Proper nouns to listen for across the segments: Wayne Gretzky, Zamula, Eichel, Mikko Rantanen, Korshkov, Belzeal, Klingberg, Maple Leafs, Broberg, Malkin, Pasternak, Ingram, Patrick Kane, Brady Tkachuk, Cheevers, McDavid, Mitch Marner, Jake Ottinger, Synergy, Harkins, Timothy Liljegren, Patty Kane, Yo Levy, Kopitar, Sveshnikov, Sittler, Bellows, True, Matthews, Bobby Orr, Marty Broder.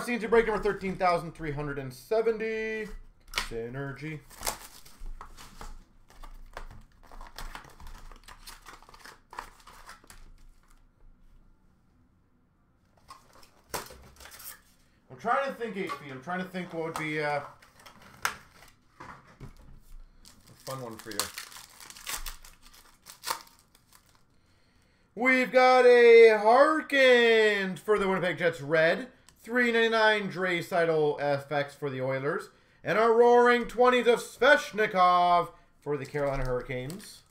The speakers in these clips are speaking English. CNC break number 13,370. Synergy. I'm trying to think 8 feet. I'm trying to think what would be a fun one for you. We've got a Harkins for the Winnipeg Jets red. $3.99 Dre Seidel FX for the Oilers. And a Roaring 20s of Sveshnikov for the Carolina Hurricanes.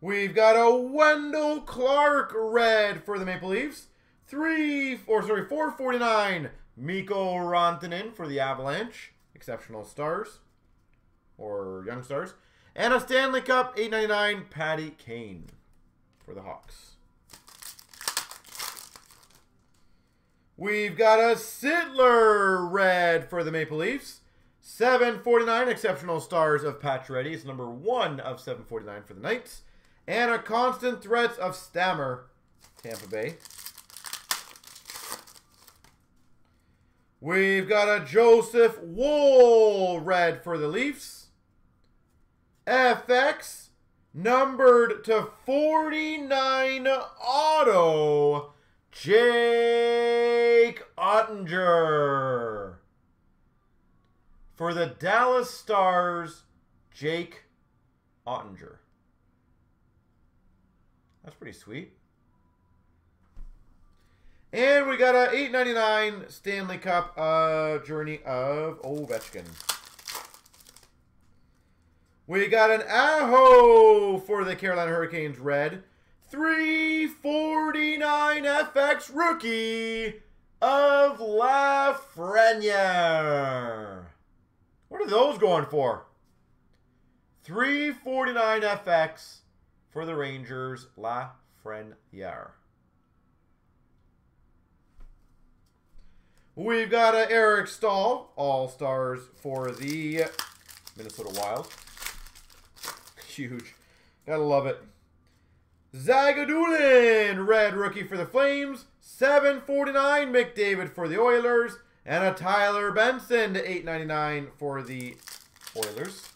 We've got a Wendell Clark red for the Maple Leafs. $4.49 Mikko Rantanen for the Avalanche. Exceptional Stars. Or Young Stars. And a Stanley Cup $8.99 Patty Kane for the Hawks. We've got a Sittler red for the Maple Leafs. $7.49 Exceptional Stars of Patch Reddy. It's number 1 of 749 for the Knights. And a Constant Threats of Stammer, Tampa Bay. We've got a Joseph Woll red for the Leafs. FX numbered to 49 auto, Jake Ottinger. For the Dallas Stars, Jake Ottinger. That's pretty sweet. And we got a $8.99 Stanley Cup Journey of Ovechkin. We got an Aho for the Carolina Hurricanes red. $3.49 FX rookie of Lafreniere. What are those going for? $3.49 FX for the Rangers, Lafreniere. We've got a Eric Stahl, All Stars for the Minnesota Wild. Huge. Gotta love it. Zagadulin, red rookie for the Flames. $7.49 McDavid for the Oilers. And a Tyler Benson to $8.99 for the Oilers.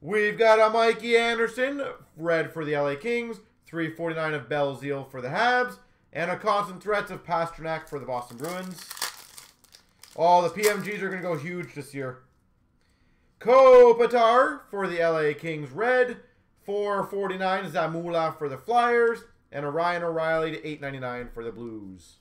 We've got a Mikey Anderson, red for the LA Kings. $3.49 of Belzeal for the Habs. And a Constant Threats of Pasternak for the Boston Bruins. All the PMGs are going to go huge this year. Kopitar for the LA Kings red, $4.49 Zamula for the Flyers, and a Ryan O'Reilly to $8.99 for the Blues.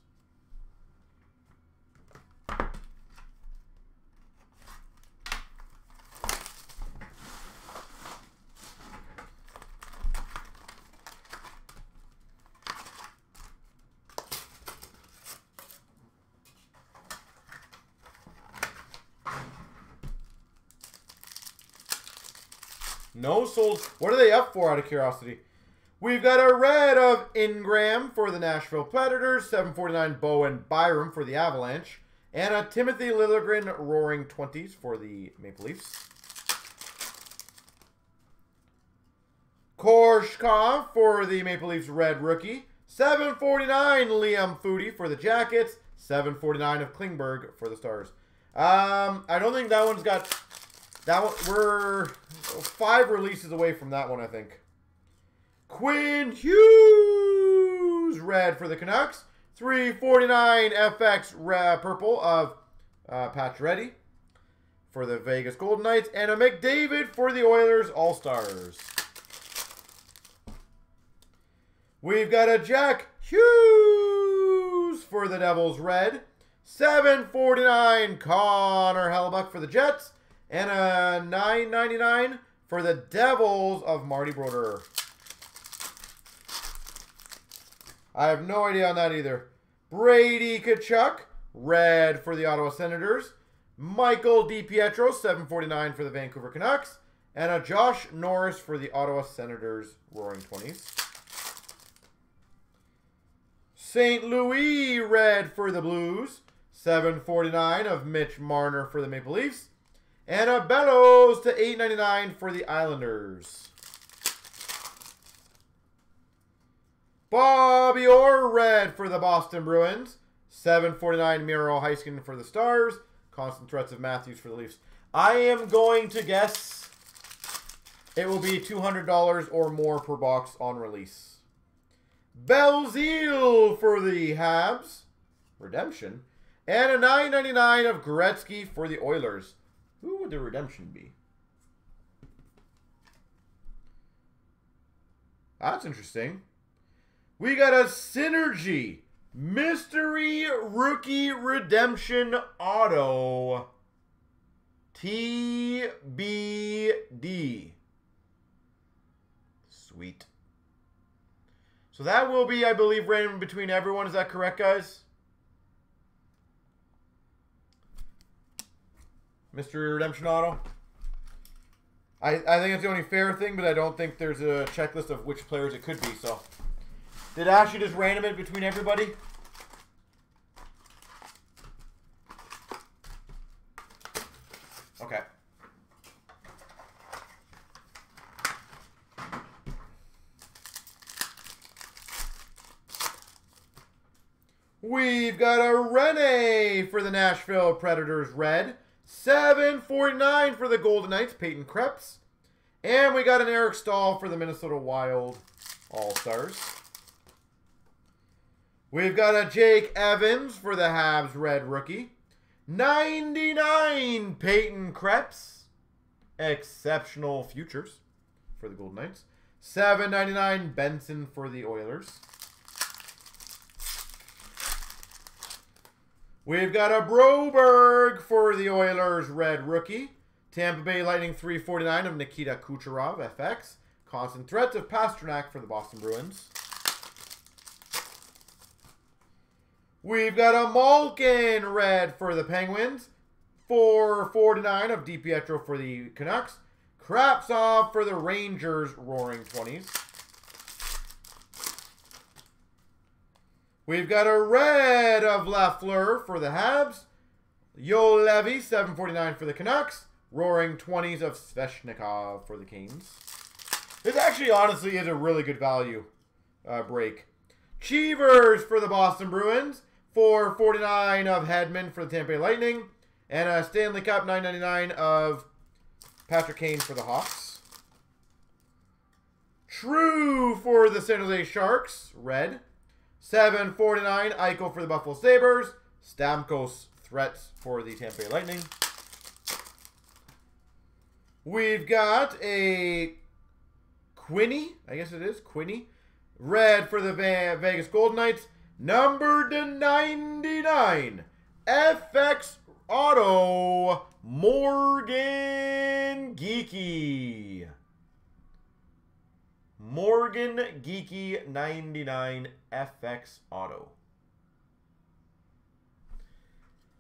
No sold. What are they up for, out of curiosity? We've got a red of Ingram for the Nashville Predators. $7.49 Bowen Byram for the Avalanche. And a Timothy Liljegren Roaring 20s for the Maple Leafs. Korshkov for the Maple Leafs red rookie. $7.49 Liam Foodie for the Jackets. $7.49 of Klingberg for the Stars. I don't think that one's got... That one, we're 5 releases away from that one, I think. Quinny red for the Canucks. $3.49 FX purple of Patch Reddy for the Vegas Golden Knights. And a McDavid for the Oilers All-Stars. We've got a Jack Hughes for the Devils red. $7.49 Connor Hellebuck for the Jets. And a $9.99 for the Devils of Marty Broder. I have no idea on that either. Brady Tkachuk, red for the Ottawa Senators. Michael DiPietro, $7.49 for the Vancouver Canucks. And a Josh Norris for the Ottawa Senators, Roaring 20s. St. Louis, red for the Blues. $7.49 of Mitch Marner for the Maple Leafs. And a Bellows to $8.99 for the Islanders. Bobby Orr red for the Boston Bruins. 749 Miro Heiskanen for the Stars. Constant threats of Matthews for the Leafs. I am going to guess it will be $200 or more per box on release. Belzeal for the Habs. Redemption. And a $9.99 of Gretzky for the Oilers. Who would the redemption be? That's interesting. We got a Synergy Mystery Rookie Redemption Auto. TBD. Sweet. So that will be, I believe, random between everyone. Is that correct, guys? Mystery Redemption Auto. I think it's the only fair thing, but I don't think there's a checklist of which players it could be, so. Did Ashley just random it between everybody? Okay. We've got a Rene for the Nashville Predators red. 749 for the Golden Knights, Peyton Krebs. And we got an Eric Stahl for the Minnesota Wild All-Stars. We've got a Jake Evans for the Habs red rookie. 99 Peyton Krebs. Exceptional futures for the Golden Knights. 799 Benson for the Oilers. We've got a Broberg for the Oilers red rookie. Tampa Bay Lightning 349 of Nikita Kucherov, FX. Constant threats of Pasternak for the Boston Bruins. We've got a Malkin red for the Penguins. 449 of DiPietro for the Canucks. Krapsov for the Rangers Roaring 20s. We've got a red of Lafleur for the Habs. Yo Levy, 749 for the Canucks. Roaring 20s of Sveshnikov for the Canes. This actually, honestly, is a really good value break. Cheevers for the Boston Bruins. 449 of Hedman for the Tampa Bay Lightning. And a Stanley Cup 999 of Patrick Kane for the Hawks. True for the San Jose Sharks, red. 749, Eichel for the Buffalo Sabres. Stamkos threats for the Tampa Bay Lightning. We've got a Quinny, I guess it is, Quinny. Red for the Vegas Golden Knights. Number to 99, FX Auto, Morgan Geeky. Morgan Geeky 99 FX Auto.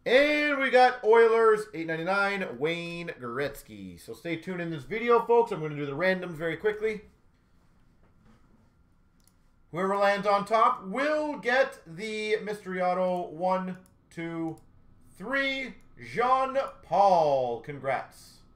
And we got Oilers 899 Wayne Gretzky. So stay tuned in this video, folks. I'm going to do the randoms very quickly. Whoever lands on top will get the Mystery Auto. 1, 2, 3. Jean-Paul. Congrats.